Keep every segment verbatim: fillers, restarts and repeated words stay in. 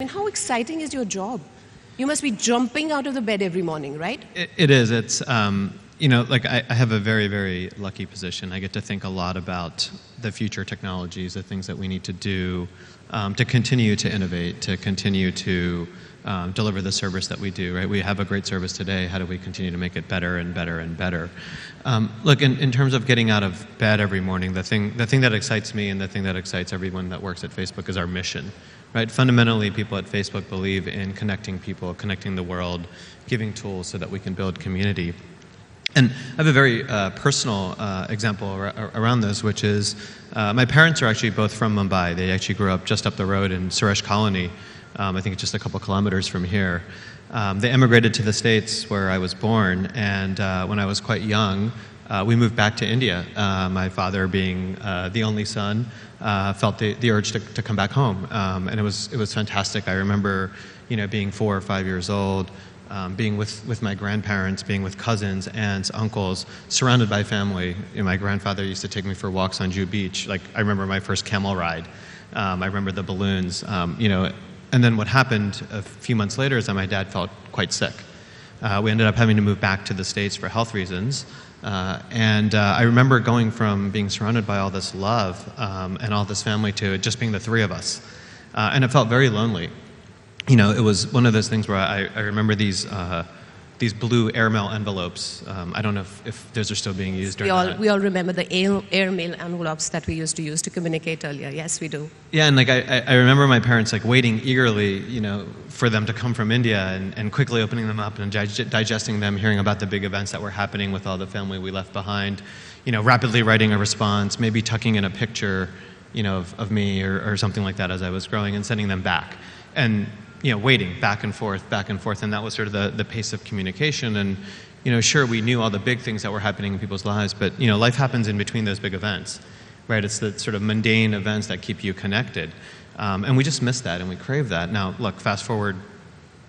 And how exciting is your job? You must be jumping out of the bed every morning, right? It, it is. It's, um, you know, like I, I have a very, very lucky position. I get to think a lot about the future technologies, the things that we need to do um, to continue to innovate, to continue to um, deliver the service that we do, right? We have a great service today. How do we continue to make it better and better and better? Um, look, in, in terms of getting out of bed every morning, the thing, the thing that excites me and the thing that excites everyone that works at Facebook is our mission. Right? Fundamentally, people at Facebook believe in connecting people, connecting the world, giving tools so that we can build community. And I have a very uh, personal uh, example ar around this, which is uh, my parents are actually both from Mumbai. They actually grew up just up the road in Suresh Colony, um, I think just a couple kilometers from here. Um, they emigrated to the States where I was born, and uh, when I was quite young, Uh, we moved back to India. Uh, my father, being uh, the only son, uh, felt the, the urge to, to come back home, um, and it was it was fantastic. I remember, you know, being four or five years old, um, being with with my grandparents, being with cousins, aunts, uncles, surrounded by family. You know, my grandfather used to take me for walks on Juhu Beach. Like I remember my first camel ride. Um, I remember the balloons. Um, you know, and then what happened a few months later is that my dad felt quite sick. Uh, we ended up having to move back to the States for health reasons. Uh, and uh, I remember going from being surrounded by all this love um, and all this family to just being the three of us. Uh, and it felt very lonely. You know, it was one of those things where I, I remember these uh, these blue airmail envelopes. Um, I don't know if, if those are still being used. We all, that. we all remember the airmail envelopes that we used to use to communicate earlier. Yes, we do. Yeah, and like I, I remember my parents like waiting eagerly, you know, for them to come from India and, and quickly opening them up and dig digesting them, hearing about the big events that were happening with all the family we left behind, you know, rapidly writing a response, maybe tucking in a picture, you know, of, of me or, or something like that as I was growing and sending them back. And you know, waiting back and forth, back and forth, and that was sort of the, the pace of communication. And, you know, sure, we knew all the big things that were happening in people's lives, but, you know, life happens in between those big events, right? It's the sort of mundane events that keep you connected. Um, and we just miss that, and we crave that. Now, look, fast forward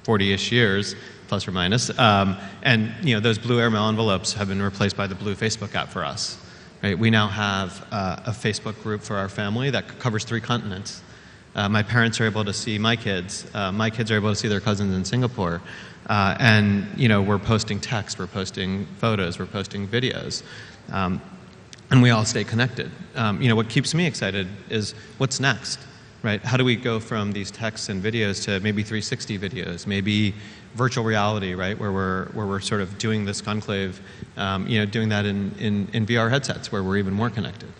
forty-ish years, plus or minus, um, and, you know, those blue airmail envelopes have been replaced by the blue Facebook app for us, right? We now have uh, a Facebook group for our family that covers three continents. Uh, my parents are able to see my kids. Uh, my kids are able to see their cousins in Singapore. Uh, and, you know, we're posting text, we're posting photos, we're posting videos. Um, and we all stay connected. Um, you know, what keeps me excited is what's next, right? How do we go from these texts and videos to maybe three sixty videos, maybe virtual reality, right? Where we're, where we're sort of doing this conclave, um, you know, doing that in, in, in V R headsets where we're even more connected.